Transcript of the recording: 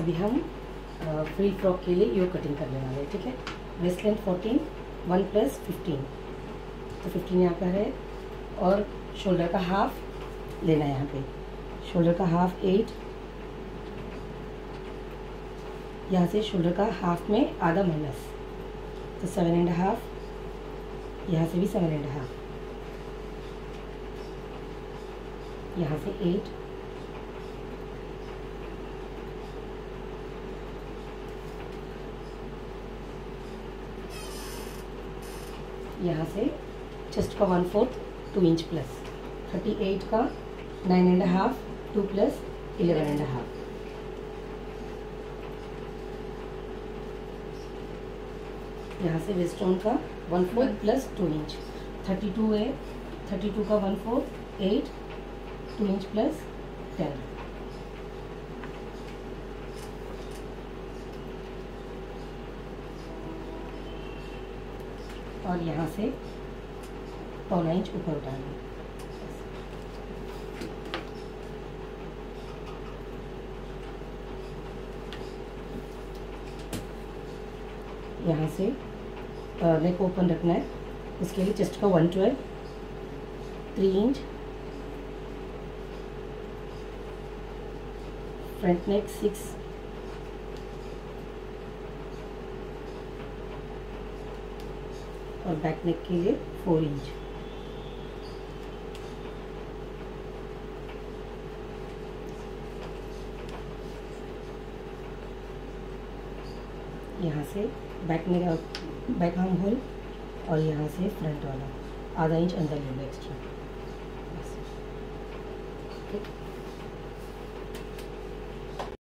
अभी हम free frock के लिए यो कटिंग करने वाले हैं, ठीक है। वेस्ट लेंथ 14, 1 + 15, तो 15 यहाँ पर है और शोल्डर का हाफ लेना है। यहाँ पे शोल्डर का हाफ 8, यहाँ से शोल्डर का हाफ में आधा माइनस, तो 7.5, यहाँ से भी 7.5, यहाँ से 8, यहाँ से चेस्ट का 1/4 2 इंच प्लस, 38 का 9.5 2 + 11.5, यहाँ से वेस्टर्न का 1/4 प्लस 2 इंच, 32 है, 32 का 1/4 8 2 इंच प्लस 10, और यहाँ से 1.25 इंच ऊपर उठाएंगे। यहाँ से नेक ओपन रखना है, उसके लिए चेस्ट का 112 3 इंच, फ्रंट नेक 6, और बैक नेक के लिए 4 इंच। यहाँ से बैक में बैक आर्म होल और यहाँ से फ्रंट वाला आधा इंच अंदर लेंगे एक्स्ट्रा, ठीक।